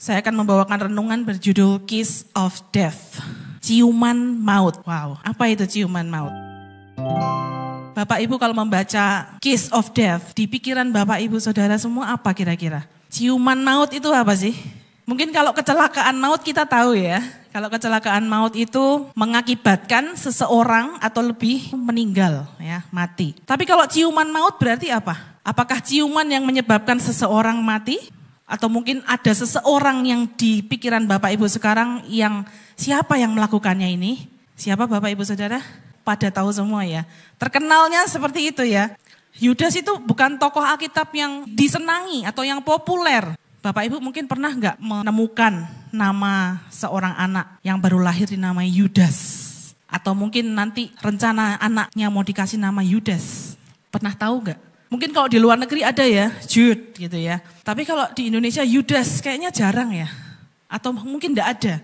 Saya akan membawakan renungan berjudul Kiss of Death, Ciuman Maut. Wow, apa itu ciuman maut? Bapak Ibu kalau membaca Kiss of Death, di pikiran Bapak Ibu Saudara semua apa kira-kira? Ciuman maut itu apa sih? Mungkin kalau kecelakaan maut kita tahu ya. Kalau kecelakaan maut itu mengakibatkan seseorang atau lebih meninggal, ya, mati. Tapi kalau ciuman maut berarti apa? Apakah ciuman yang menyebabkan seseorang mati? Atau mungkin ada seseorang yang di pikiran Bapak Ibu sekarang yang siapa yang melakukannya ini? Siapa Bapak Ibu Saudara? Pada tahu semua ya. Terkenalnya seperti itu ya. Yudas itu bukan tokoh Alkitab yang disenangi atau yang populer. Bapak Ibu mungkin pernah nggak menemukan nama seorang anak yang baru lahir dinamai Yudas? Atau mungkin nanti rencana anaknya mau dikasih nama Yudas. Pernah tahu nggak? Mungkin kalau di luar negeri ada ya, Jude gitu ya. Tapi kalau di Indonesia Yudas kayaknya jarang ya. Atau mungkin enggak ada.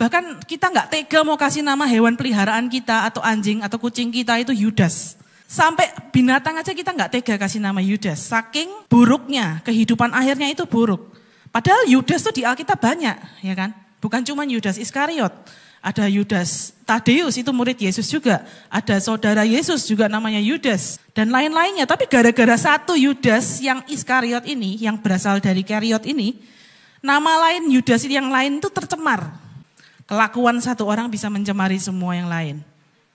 Bahkan kita enggak tega mau kasih nama hewan peliharaan kita atau anjing atau kucing kita itu Yudas. Sampai binatang aja kita enggak tega kasih nama Yudas. Saking buruknya, kehidupan akhirnya itu buruk. Padahal Yudas tuh di Alkitab banyak, ya kan. Bukan cuma Yudas Iskariot. Ada Yudas Tadeus itu murid Yesus juga. Ada saudara Yesus juga namanya Yudas. Dan lain-lainnya. Tapi gara-gara satu Yudas yang Iskariot ini, yang berasal dari Kariot ini, nama lain Yudas yang lain itu tercemar. Kelakuan satu orang bisa mencemari semua yang lain.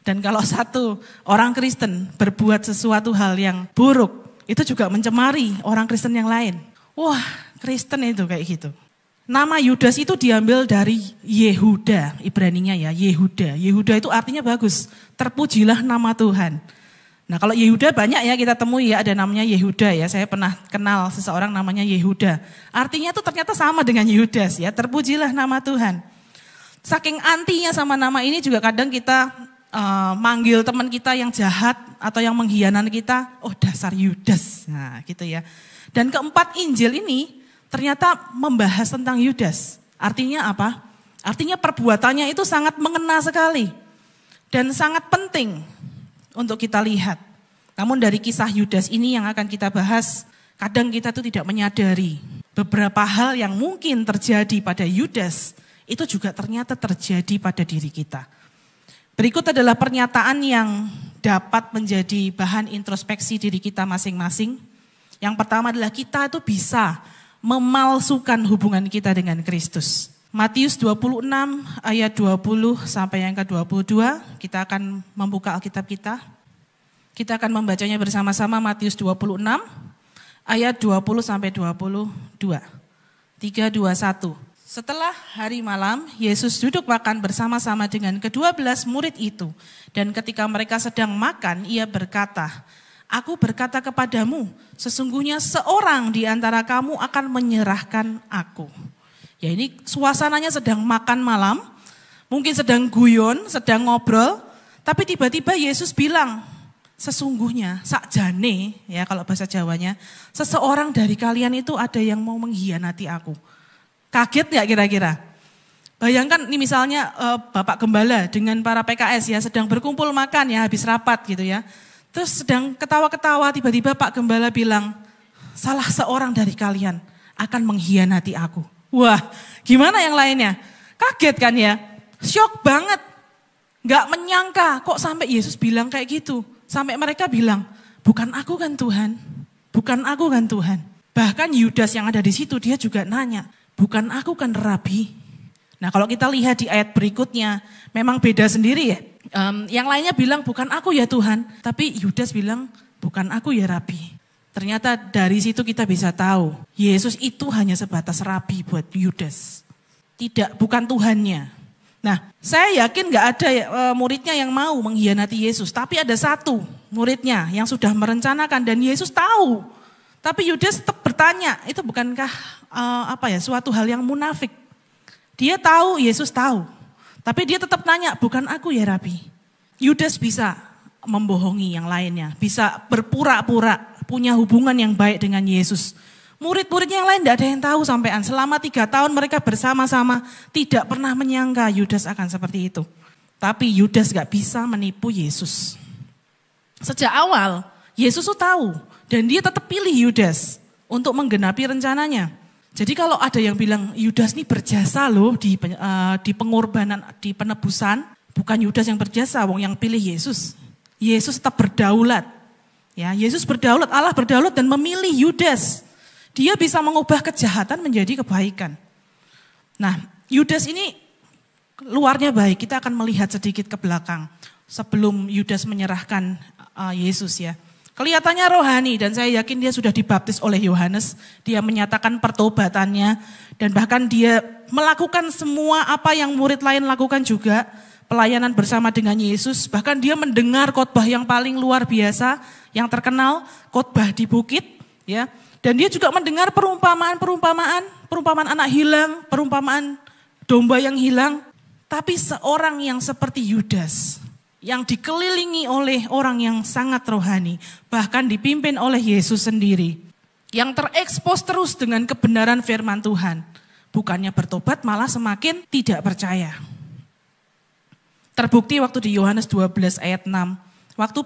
Dan kalau satu orang Kristen berbuat sesuatu hal yang buruk, itu juga mencemari orang Kristen yang lain. Wah, Kristen itu kayak gitu. Nama Yudas itu diambil dari Yehuda, Ibraninya ya, Yehuda. Yehuda itu artinya bagus, terpujilah nama Tuhan. Nah kalau Yehuda banyak ya kita temui ya, ada namanya Yehuda ya. Saya pernah kenal seseorang namanya Yehuda. Artinya itu ternyata sama dengan Yudas ya, terpujilah nama Tuhan. Saking antinya sama nama ini juga kadang kita manggil teman kita yang jahat atau yang mengkhianati kita, oh dasar Yudas, nah gitu ya. Dan keempat Injil ini, ternyata membahas tentang Yudas. Artinya apa? Artinya perbuatannya itu sangat mengena sekali. Dan sangat penting untuk kita lihat. Namun dari kisah Yudas ini yang akan kita bahas, kadang kita tuh tidak menyadari. Beberapa hal yang mungkin terjadi pada Yudas, itu juga ternyata terjadi pada diri kita. Berikut adalah pernyataan yang dapat menjadi bahan introspeksi diri kita masing-masing. Yang pertama adalah kita itu bisa memalsukan hubungan kita dengan Kristus. Matius 26 ayat 20 sampai yang ke-22, kita akan membuka Alkitab kita. Kita akan membacanya bersama-sama Matius 26 ayat 20 sampai 22. 3, 2, 1. Setelah hari malam, Yesus duduk makan bersama-sama dengan ke-12 murid itu. Dan ketika mereka sedang makan, ia berkata, Aku berkata kepadamu, sesungguhnya seorang di antara kamu akan menyerahkan aku. Ya ini suasananya sedang makan malam, mungkin sedang guyon, sedang ngobrol, tapi tiba-tiba Yesus bilang, sesungguhnya, sakjane, ya kalau bahasa Jawanya, seseorang dari kalian itu ada yang mau mengkhianati aku. Kaget gak kira-kira? Bayangkan ini misalnya Bapak Gembala dengan para PKS ya, sedang berkumpul makan ya, habis rapat gitu ya. Terus sedang ketawa-ketawa, tiba-tiba Pak Gembala bilang, salah seorang dari kalian akan mengkhianati aku. Wah, gimana yang lainnya? Kaget kan ya? Syok banget. Gak menyangka kok sampai Yesus bilang kayak gitu. Sampai mereka bilang, bukan aku kan Tuhan. Bukan aku kan Tuhan. Bahkan Yudas yang ada di situ dia juga nanya, bukan aku kan Rabi. Nah kalau kita lihat di ayat berikutnya, memang beda sendiri ya. Yang lainnya bilang bukan aku ya Tuhan, tapi Yudas bilang bukan aku ya Rabi. Ternyata dari situ kita bisa tahu Yesus itu hanya sebatas Rabi buat Yudas, tidak bukan Tuhannya. Nah saya yakin gak ada muridnya yang mau mengkhianati Yesus, tapi ada satu muridnya yang sudah merencanakan dan Yesus tahu. Tapi Yudas tetap bertanya, itu bukankah suatu hal yang munafik? Dia tahu, Yesus tahu. Tapi dia tetap nanya, bukan aku ya Rabi. Yudas bisa membohongi yang lainnya. Bisa berpura-pura punya hubungan yang baik dengan Yesus. Murid-muridnya yang lain tidak ada yang tahu sampean. Selama 3 tahun mereka bersama-sama tidak pernah menyangka Yudas akan seperti itu. Tapi Yudas gak bisa menipu Yesus. Sejak awal Yesus tuh tahu dan dia tetap pilih Yudas untuk menggenapi rencananya. Jadi kalau ada yang bilang Yudas ini berjasa loh di pengorbanan, di penebusan, bukan Yudas yang berjasa, wong yang pilih Yesus. Yesus tetap berdaulat. Ya, Yesus berdaulat, Allah berdaulat dan memilih Yudas. Dia bisa mengubah kejahatan menjadi kebaikan. Nah, Yudas ini luarnya baik. Kita akan melihat sedikit ke belakang sebelum Yudas menyerahkan Yesus ya. Kelihatannya rohani dan saya yakin dia sudah dibaptis oleh Yohanes. Dia menyatakan pertobatannya dan bahkan dia melakukan semua apa yang murid lain lakukan juga. Pelayanan bersama dengan Yesus. Bahkan dia mendengar khotbah yang paling luar biasa, yang terkenal, khotbah di bukit. Ya. Dan dia juga mendengar perumpamaan anak hilang, perumpamaan domba yang hilang. Tapi seorang yang seperti Yudas, yang dikelilingi oleh orang yang sangat rohani, bahkan dipimpin oleh Yesus sendiri, yang terekspos terus dengan kebenaran firman Tuhan, bukannya bertobat malah semakin tidak percaya. Terbukti waktu di Yohanes 12 ayat 6, waktu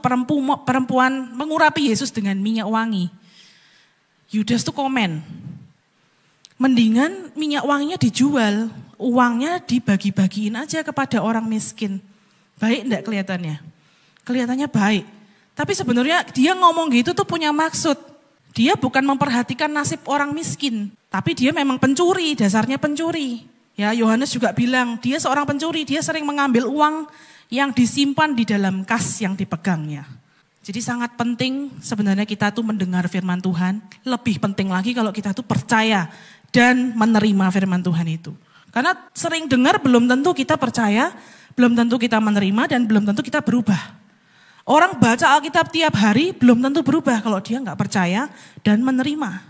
perempuan mengurapi Yesus dengan minyak wangi, Yudas tuh komen, mendingan minyak wanginya dijual, uangnya dibagi-bagiin aja kepada orang miskin. Baik enggak kelihatannya? Kelihatannya baik. Tapi sebenarnya dia ngomong gitu tuh punya maksud. Dia bukan memperhatikan nasib orang miskin, tapi dia memang pencuri, dasarnya pencuri. Ya, Yohanes juga bilang, dia seorang pencuri, dia sering mengambil uang yang disimpan di dalam kas yang dipegangnya. Jadi sangat penting sebenarnya kita tuh mendengar firman Tuhan, lebih penting lagi kalau kita tuh percaya dan menerima firman Tuhan itu. Karena sering dengar belum tentu kita percaya, belum tentu kita menerima dan belum tentu kita berubah. Orang baca Alkitab tiap hari belum tentu berubah kalau dia nggak percaya dan menerima.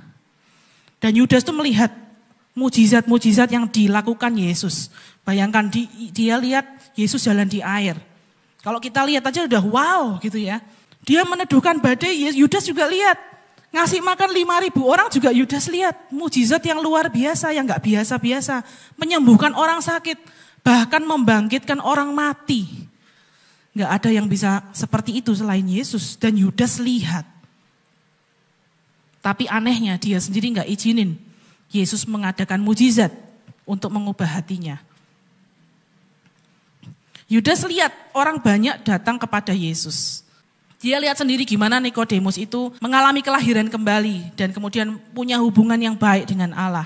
Dan Yudas tuh melihat mujizat-mujizat yang dilakukan Yesus. Bayangkan dia lihat Yesus jalan di air. Kalau kita lihat aja udah wow gitu ya. Dia meneduhkan badai, Yudas juga lihat. Ngasih makan 5.000 orang juga Yudas lihat. Mujizat yang luar biasa, yang nggak biasa-biasa. Menyembuhkan orang sakit. Bahkan membangkitkan orang mati. Gak ada yang bisa seperti itu selain Yesus. Dan Yudas lihat. Tapi anehnya dia sendiri gak izinin Yesus mengadakan mujizat untuk mengubah hatinya. Yudas lihat orang banyak datang kepada Yesus. Dia lihat sendiri gimana Nikodemus itu mengalami kelahiran kembali. Dan kemudian punya hubungan yang baik dengan Allah.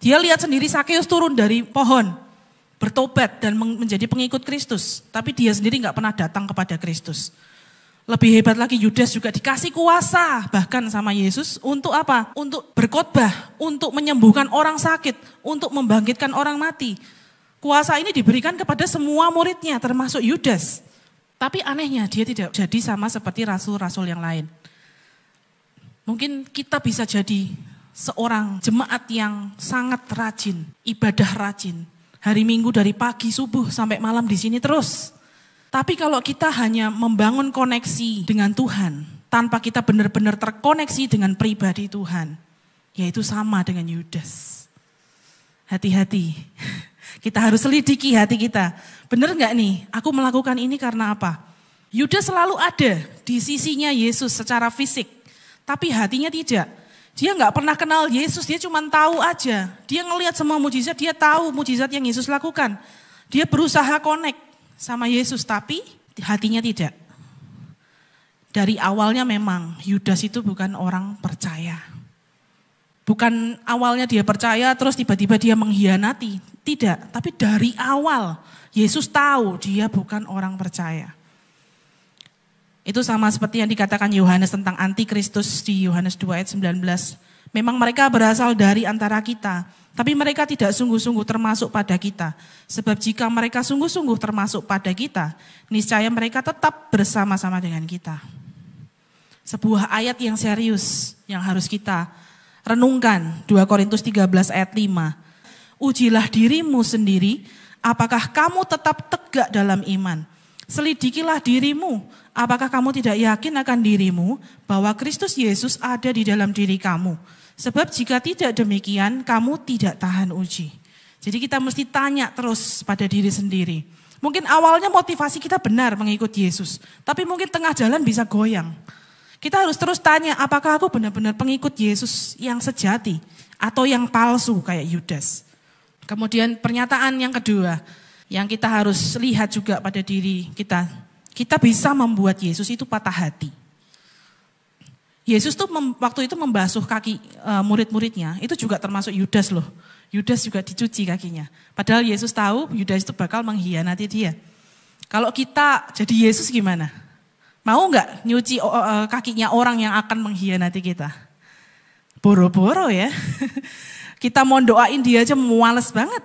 Dia lihat sendiri Sakeus turun dari pohon. Bertobat dan menjadi pengikut Kristus. Tapi dia sendiri gak pernah datang kepada Kristus. Lebih hebat lagi Yudas juga dikasih kuasa bahkan sama Yesus. Untuk apa? Untuk berkhotbah, untuk menyembuhkan orang sakit, untuk membangkitkan orang mati. Kuasa ini diberikan kepada semua muridnya termasuk Yudas. Tapi anehnya dia tidak jadi sama seperti rasul-rasul yang lain. Mungkin kita bisa jadi seorang jemaat yang sangat rajin, ibadah rajin. Hari Minggu dari pagi subuh sampai malam di sini terus. Tapi kalau kita hanya membangun koneksi dengan Tuhan, tanpa kita benar-benar terkoneksi dengan pribadi Tuhan, yaitu sama dengan Yudas. Hati-hati, kita harus selidiki hati kita. Benar nggak nih, aku melakukan ini karena apa? Yudas selalu ada di sisinya Yesus secara fisik, tapi hatinya tidak. Dia nggak pernah kenal Yesus, dia cuma tahu aja. Dia ngelihat semua mujizat, dia tahu mujizat yang Yesus lakukan. Dia berusaha connect sama Yesus, tapi hatinya tidak. Dari awalnya memang Yudas itu bukan orang percaya. Bukan awalnya dia percaya, terus tiba-tiba dia mengkhianati. Tidak, tapi dari awal Yesus tahu dia bukan orang percaya. Itu sama seperti yang dikatakan Yohanes tentang antikristus di Yohanes 2 ayat 19. Memang mereka berasal dari antara kita, tapi mereka tidak sungguh-sungguh termasuk pada kita. Sebab jika mereka sungguh-sungguh termasuk pada kita, niscaya mereka tetap bersama-sama dengan kita. Sebuah ayat yang serius yang harus kita renungkan, 2 Korintus 13 ayat 5. Ujilah dirimu sendiri, apakah kamu tetap tegak dalam iman? Selidikilah dirimu, apakah kamu tidak yakin akan dirimu bahwa Kristus Yesus ada di dalam diri kamu? Sebab jika tidak demikian, kamu tidak tahan uji. Jadi kita mesti tanya terus pada diri sendiri. Mungkin awalnya motivasi kita benar mengikut Yesus, tapi mungkin tengah jalan bisa goyang. Kita harus terus tanya, apakah aku benar-benar pengikut Yesus yang sejati? atau yang palsu kayak Yudas. Kemudian pernyataan yang kedua yang kita harus lihat juga pada diri kita, kita bisa membuat Yesus itu patah hati. Yesus tuh waktu itu membasuh kaki murid-muridnya, itu juga termasuk Yudas loh. Yudas juga dicuci kakinya. Padahal Yesus tahu Yudas itu bakal mengkhianati dia. Kalau kita jadi Yesus gimana? Mau nggak nyuci kakinya orang yang akan mengkhianati kita? Boro-boro ya. Kita mau doain dia aja mualas banget.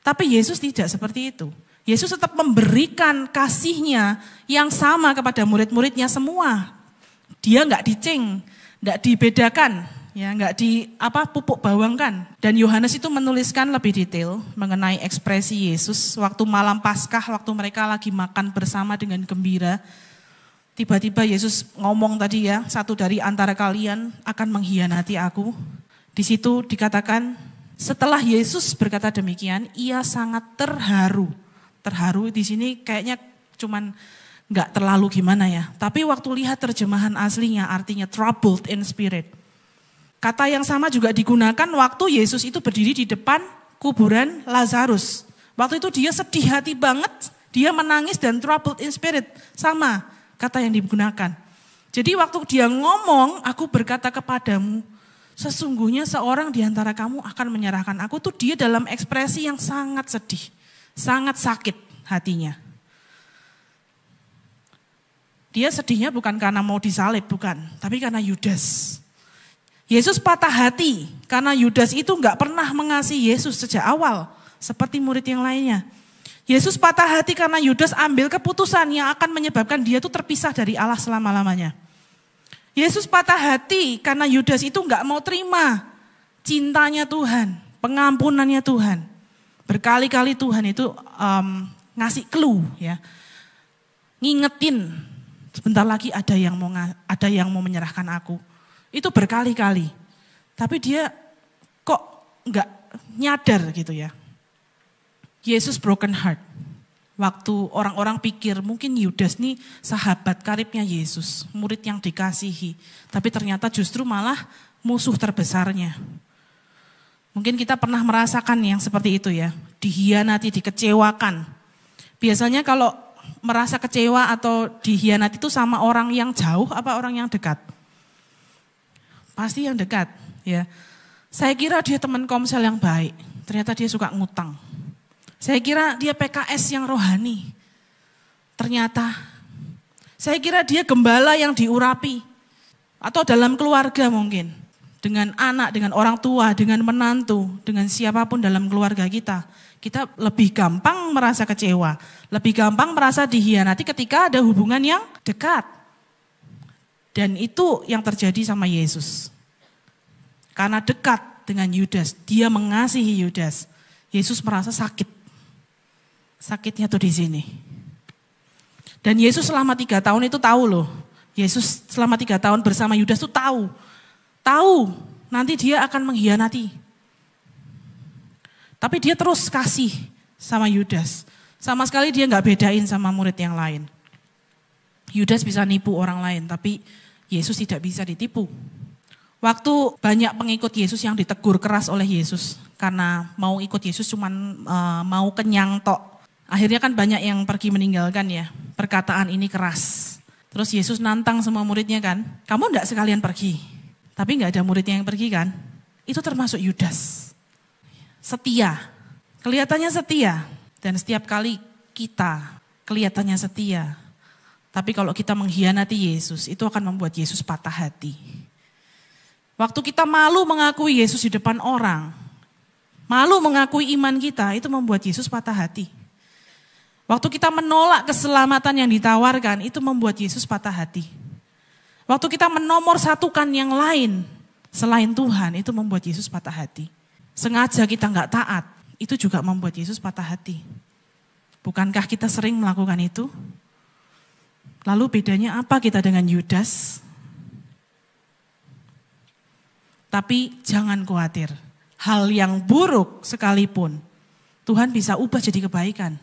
Tapi Yesus tidak seperti itu. Yesus tetap memberikan kasihnya yang sama kepada murid-muridnya semua. Dia nggak diceng, nggak dibedakan, ya nggak di pupuk bawangkan. Dan Yohanes itu menuliskan lebih detail mengenai ekspresi Yesus waktu malam Paskah, waktu mereka lagi makan bersama dengan gembira. Tiba-tiba Yesus ngomong tadi ya, satu dari antara kalian akan mengkhianati aku. Di situ dikatakan setelah Yesus berkata demikian, ia sangat terharu. Terharu di sini kayaknya cuman nggak terlalu gimana ya. Tapi waktu lihat terjemahan aslinya artinya troubled in spirit. Kata yang sama juga digunakan waktu Yesus itu berdiri di depan kuburan Lazarus. Waktu itu dia sedih hati banget, dia menangis dan troubled in spirit. Sama kata yang digunakan. Jadi waktu dia ngomong, aku berkata kepadamu, sesungguhnya seorang di antara kamu akan menyerahkan aku, tuh dia dalam ekspresi yang sangat sedih, sangat sakit hatinya. Dia sedihnya bukan karena mau disalib, bukan, tapi karena Yudas. Yesus patah hati karena Yudas itu nggak pernah mengasihi Yesus sejak awal, seperti murid yang lainnya. Yesus patah hati karena Yudas ambil keputusan yang akan menyebabkan dia itu terpisah dari Allah selama-lamanya. Yesus patah hati karena Yudas itu nggak mau terima cintanya Tuhan, pengampunannya Tuhan. Berkali-kali Tuhan itu ngasih clue ya, ngingetin sebentar lagi ada yang mau menyerahkan aku. Itu berkali-kali, tapi dia kok nggak nyadar gitu ya. Yesus broken heart. Waktu orang-orang pikir mungkin Yudas nih sahabat karibnya Yesus, murid yang dikasihi. Tapi ternyata justru malah musuh terbesarnya. Mungkin kita pernah merasakan yang seperti itu ya, dihianati, dikecewakan. Biasanya kalau merasa kecewa atau dihianati itu sama orang yang jauh apa orang yang dekat? Pasti yang dekat ya. Saya kira dia teman komsel yang baik, ternyata dia suka ngutang. Saya kira dia PKS yang rohani, ternyata. Saya kira dia gembala yang diurapi, atau dalam keluarga mungkin. Dengan anak, dengan orang tua, dengan menantu, dengan siapapun dalam keluarga kita. Kita lebih gampang merasa kecewa, lebih gampang merasa dikhianati ketika ada hubungan yang dekat. Dan itu yang terjadi sama Yesus. Karena dekat dengan Yudas, dia mengasihi Yudas. Yesus merasa sakit. Sakitnya tuh di sini. Dan Yesus selama 3 tahun itu tahu loh. Yesus selama 3 tahun bersama Yudas tuh tahu. Tahu nanti dia akan mengkhianati. Tapi dia terus kasih sama Yudas. Sama sekali dia nggak bedain sama murid yang lain. Yudas bisa nipu orang lain, tapi Yesus tidak bisa ditipu. Waktu banyak pengikut Yesus yang ditegur keras oleh Yesus karena mau ikut Yesus cuman mau kenyang tok. Akhirnya kan banyak yang pergi meninggalkan ya. Perkataan ini keras. Terus Yesus nantang semua muridnya kan. Kamu enggak sekalian pergi. Tapi enggak ada muridnya yang pergi kan. Itu termasuk Yudas. Setia. Kelihatannya setia. Dan setiap kali kita kelihatannya setia. Tapi kalau kita mengkhianati Yesus, itu akan membuat Yesus patah hati. Waktu kita malu mengakui Yesus di depan orang, malu mengakui iman kita, itu membuat Yesus patah hati. Waktu kita menolak keselamatan yang ditawarkan, itu membuat Yesus patah hati. Waktu kita menomorsatukan yang lain selain Tuhan, itu membuat Yesus patah hati. Sengaja kita nggak taat, itu juga membuat Yesus patah hati. Bukankah kita sering melakukan itu? Lalu bedanya apa kita dengan Yudas? Tapi jangan khawatir, hal yang buruk sekalipun, Tuhan bisa ubah jadi kebaikan.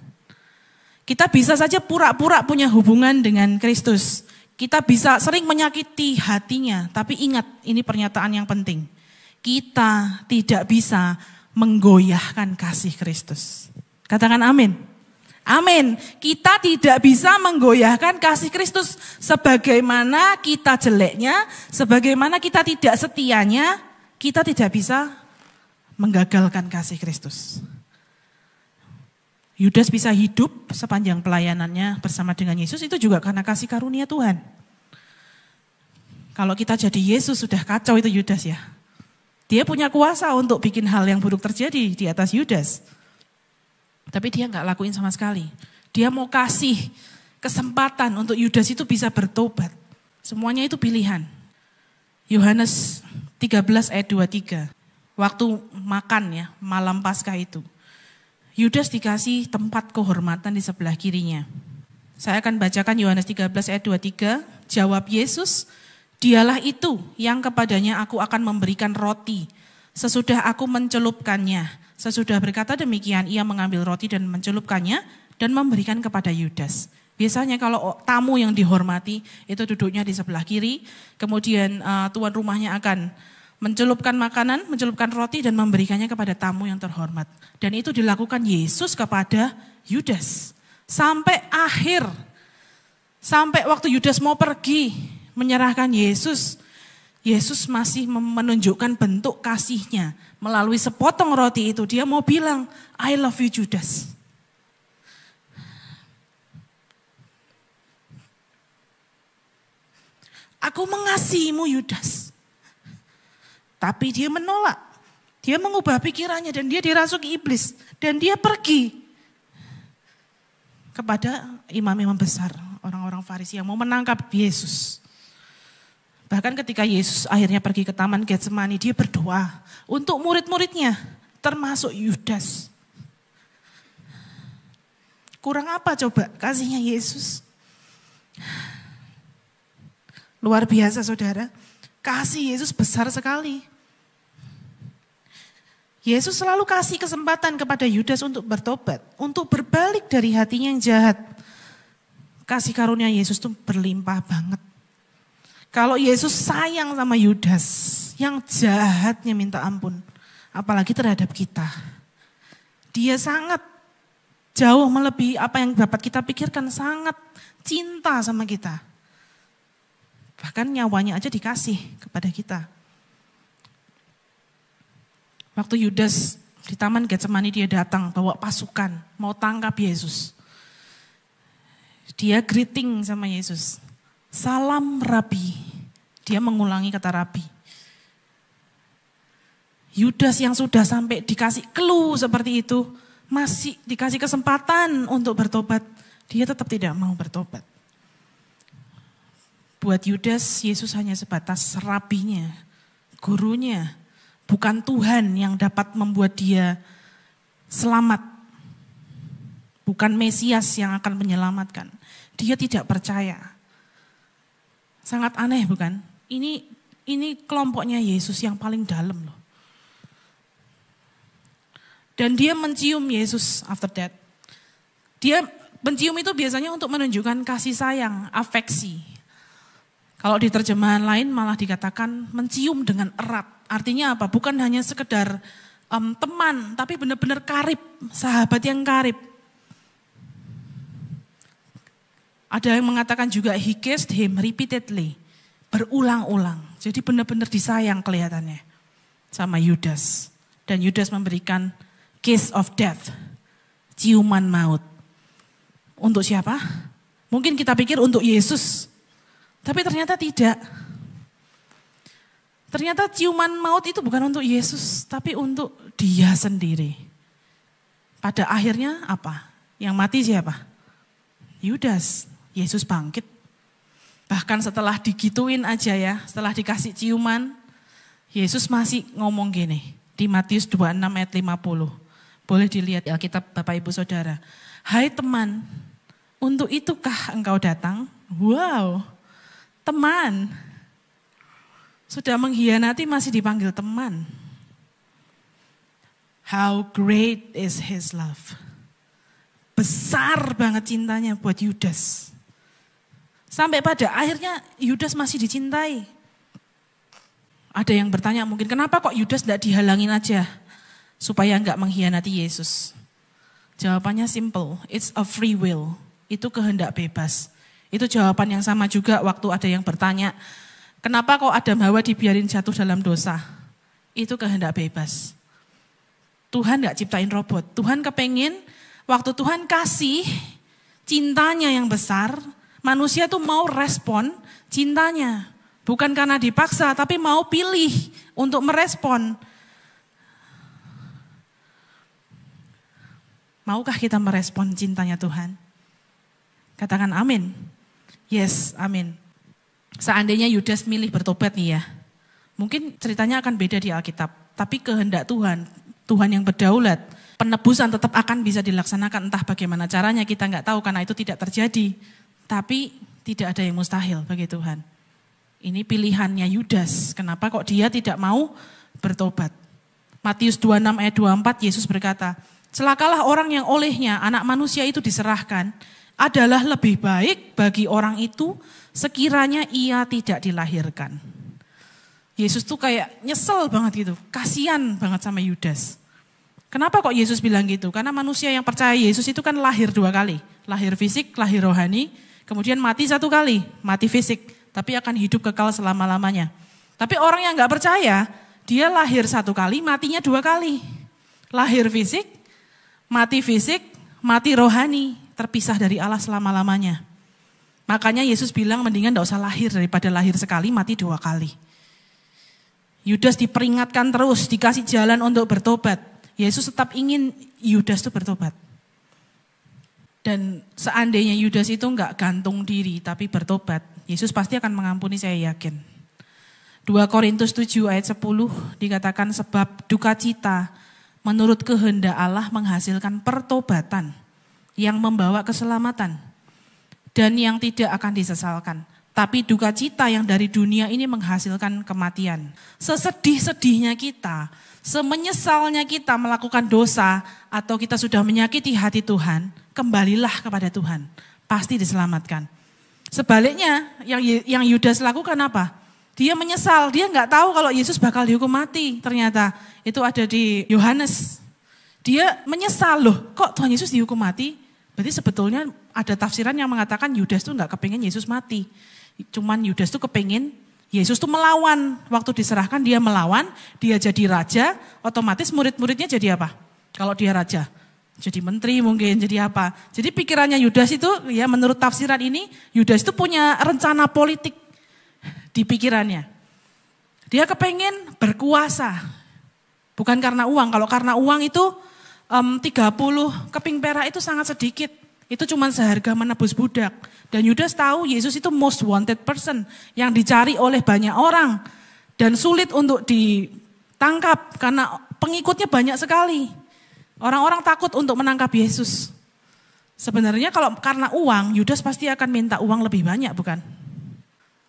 Kita bisa saja pura-pura punya hubungan dengan Kristus. Kita bisa sering menyakiti hatinya, tapi ingat ini pernyataan yang penting. kita tidak bisa menggoyahkan kasih Kristus. Katakan amin. Amin. Kita tidak bisa menggoyahkan kasih Kristus. Sebagaimana kita jeleknya, sebagaimana kita tidak setianya, kita tidak bisa menggagalkan kasih Kristus. Yudas bisa hidup sepanjang pelayanannya bersama dengan Yesus itu juga karena kasih karunia Tuhan. Kalau kita jadi Yesus sudah kacau itu Yudas ya. Dia punya kuasa untuk bikin hal yang buruk terjadi di atas Yudas. Tapi dia nggak lakuin sama sekali. Dia mau kasih kesempatan untuk Yudas itu bisa bertobat. Semuanya itu pilihan. Yohanes 13 ayat 23. Waktu makan ya, malam Paskah itu. Yudas dikasih tempat kehormatan di sebelah kirinya. Saya akan bacakan Yohanes 13 ayat 23. Jawab Yesus, dialah itu yang kepadanya aku akan memberikan roti. Sesudah aku mencelupkannya. Sesudah berkata demikian, ia mengambil roti dan mencelupkannya dan memberikan kepada Yudas. Biasanya kalau tamu yang dihormati itu duduknya di sebelah kiri, kemudian tuan rumahnya akan mencelupkan makanan, mencelupkan roti dan memberikannya kepada tamu yang terhormat. Dan itu dilakukan Yesus kepada Yudas. Sampai akhir, sampai waktu Yudas mau pergi menyerahkan Yesus, Yesus masih menunjukkan bentuk kasihnya. Melalui sepotong roti itu dia mau bilang, I love you Judas. Aku mengasihimu Yudas. Tapi dia menolak. Dia mengubah pikirannya dan dia dirasuki iblis. Dan dia pergi kepada imam-imam besar. Orang-orang Farisi yang mau menangkap Yesus. Bahkan ketika Yesus akhirnya pergi ke taman Getsemani, dia berdoa untuk murid-muridnya, termasuk Yudas. Kurang apa coba kasihnya Yesus? Luar biasa saudara, kasih Yesus besar sekali. Yesus selalu kasih kesempatan kepada Yudas untuk bertobat, untuk berbalik dari hatinya yang jahat. Kasih karunia Yesus itu berlimpah banget. Kalau Yesus sayang sama Yudas, yang jahatnya minta ampun, apalagi terhadap kita. Dia sangat jauh melebihi apa yang dapat kita pikirkan, sangat cinta sama kita. Bahkan nyawanya aja dikasih kepada kita. Waktu Yudas di taman Getsemani dia datang bawa pasukan, mau tangkap Yesus. Dia greeting sama Yesus. Salam Rabi, dia mengulangi kata Rabi. Yudas yang sudah sampai dikasih clue seperti itu, masih dikasih kesempatan untuk bertobat, dia tetap tidak mau bertobat. Buat Yudas, Yesus hanya sebatas rabinya, gurunya, bukan Tuhan yang dapat membuat dia selamat. Bukan Mesias yang akan menyelamatkan, dia tidak percaya. Sangat aneh bukan? Ini kelompoknya Yesus yang paling dalam loh. Dan dia mencium Yesus after that. Dia mencium itu biasanya untuk menunjukkan kasih sayang, afeksi. Kalau di terjemahan lain malah dikatakan mencium dengan erat. Artinya apa? Bukan hanya sekedar teman, tapi benar-benar karib, sahabat yang karib. Ada yang mengatakan juga he kissed him repeatedly, berulang-ulang. Jadi benar-benar disayang kelihatannya sama Yudas. Dan Yudas memberikan kiss of death, ciuman maut. Untuk siapa? Mungkin kita pikir untuk Yesus, tapi ternyata tidak. Ternyata ciuman maut itu bukan untuk Yesus, tapi untuk dia sendiri. Pada akhirnya apa? Yang mati siapa? Yudas. Yesus bangkit, bahkan setelah digituin aja ya, setelah dikasih ciuman, Yesus masih ngomong gini, di Matius 26 ayat 50, boleh dilihat di Alkitab Bapak Ibu Saudara, hai teman, untuk itukah engkau datang? Wow, teman, sudah mengkhianati masih dipanggil teman. How great is his love. Besar banget cintanya buat Yudas. Sampai pada akhirnya Yudas masih dicintai. Ada yang bertanya mungkin, kenapa kok Yudas tidak dihalangin aja supaya nggak mengkhianati Yesus? Jawabannya simple, it's a free will. Itu kehendak bebas. Itu jawaban yang sama juga waktu ada yang bertanya, kenapa kok Adam Hawa dibiarin jatuh dalam dosa? Itu kehendak bebas. Tuhan nggak ciptain robot. Tuhan kepengen, waktu Tuhan kasih cintanya yang besar, manusia tuh mau respon cintanya. Bukan karena dipaksa, tapi mau pilih untuk merespon. Maukah kita merespon cintanya Tuhan? Katakan amin. Yes, amin. Seandainya Yudas milih bertobat nih ya, mungkin ceritanya akan beda di Alkitab. Tapi kehendak Tuhan, Tuhan yang berdaulat. Penebusan tetap akan bisa dilaksanakan, entah bagaimana caranya kita nggak tahu karena itu tidak terjadi. Tapi tidak ada yang mustahil bagi Tuhan. Ini pilihannya Yudas, kenapa kok dia tidak mau bertobat. Matius 26 ayat 24 Yesus berkata, celakalah orang yang olehnya anak manusia itu diserahkan, adalah lebih baik bagi orang itu sekiranya ia tidak dilahirkan. Yesus tuh kayak nyesel banget gitu, kasihan banget sama Yudas. Kenapa kok Yesus bilang gitu? Karena manusia yang percaya Yesus itu kan lahir dua kali, lahir fisik, lahir rohani, kemudian mati satu kali, mati fisik. Tapi akan hidup kekal selama-lamanya. Tapi orang yang gak percaya, dia lahir satu kali, matinya dua kali. Lahir fisik, mati rohani, terpisah dari Allah selama-lamanya. Makanya Yesus bilang mendingan gak usah lahir daripada lahir sekali, mati dua kali. Yudas diperingatkan terus, dikasih jalan untuk bertobat. Yesus tetap ingin Yudas itu bertobat. Dan seandainya Yudas itu gak gantung diri, tapi bertobat, Yesus pasti akan mengampuni, saya yakin. 2 Korintus 7 ayat 10 dikatakan sebab duka cita menurut kehendak Allah menghasilkan pertobatan yang membawa keselamatan dan yang tidak akan disesalkan. Tapi duka cita yang dari dunia ini menghasilkan kematian. Sesedih-sedihnya kita, semenyesalnya kita melakukan dosa atau kita sudah menyakiti hati Tuhan, kembalilah kepada Tuhan, pasti diselamatkan. Sebaliknya yang Yudas lakukan apa? Dia menyesal, dia nggak tahu kalau Yesus bakal dihukum mati. Ternyata itu ada di Yohanes. Dia menyesal, loh kok Tuhan Yesus dihukum mati? Berarti sebetulnya ada tafsiran yang mengatakan Yudas tuh nggak kepengen Yesus mati. Cuman Yudas tuh kepengen Yesus tuh melawan. Waktu diserahkan dia melawan, dia jadi raja, otomatis murid-muridnya jadi apa? Kalau dia raja. Jadi menteri mungkin, jadi apa. Jadi pikirannya Yudas itu, ya menurut tafsiran ini, Yudas itu punya rencana politik di pikirannya. Dia kepengen berkuasa. Bukan karena uang. Kalau karena uang itu 30 keping perak itu sangat sedikit. Itu cuma seharga menebus budak. Dan Yudas tahu Yesus itu most wanted person. Yang dicari oleh banyak orang. Dan sulit untuk ditangkap karena pengikutnya banyak sekali. Orang-orang takut untuk menangkap Yesus. Sebenarnya kalau karena uang, Yudas pasti akan minta uang lebih banyak, bukan?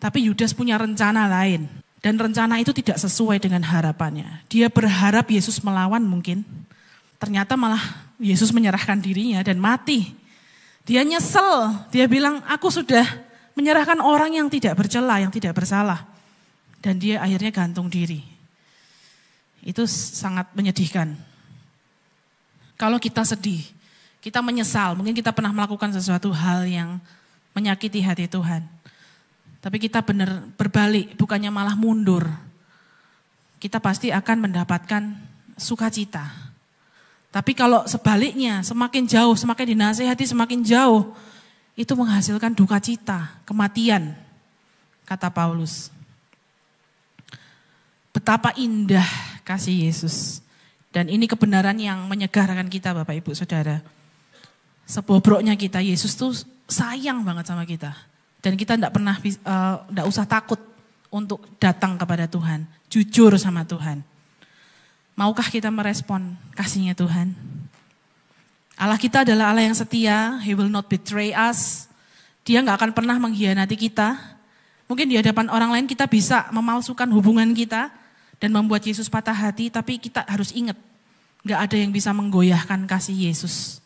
Tapi Yudas punya rencana lain. Dan rencana itu tidak sesuai dengan harapannya. Dia berharap Yesus melawan mungkin. Ternyata malah Yesus menyerahkan dirinya dan mati. Dia nyesel, dia bilang, aku sudah menyerahkan orang yang tidak bercela, yang tidak bersalah. Dan dia akhirnya gantung diri. Itu sangat menyedihkan. Kalau kita sedih, kita menyesal, mungkin kita pernah melakukan sesuatu hal yang menyakiti hati Tuhan. Tapi kita benar berbalik, bukannya malah mundur. Kita pasti akan mendapatkan sukacita. Tapi kalau sebaliknya, semakin jauh, semakin dinasihati, semakin jauh, itu menghasilkan duka cita, kematian, kata Paulus. Betapa indah kasih Yesus. Dan ini kebenaran yang menyegarkan kita Bapak Ibu Saudara. Sebobroknya kita, Yesus tuh sayang banget sama kita. Dan kita enggak usah takut untuk datang kepada Tuhan. Jujur sama Tuhan. Maukah kita merespon kasihnya Tuhan? Allah kita adalah Allah yang setia. He will not betray us. Dia enggak akan pernah mengkhianati kita. Mungkin di hadapan orang lain kita bisa memalsukan hubungan kita. Dan membuat Yesus patah hati, tapi kita harus ingat, gak ada yang bisa menggoyahkan kasih Yesus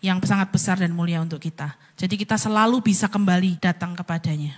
yang sangat besar dan mulia untuk kita. Jadi kita selalu bisa kembali datang kepadanya.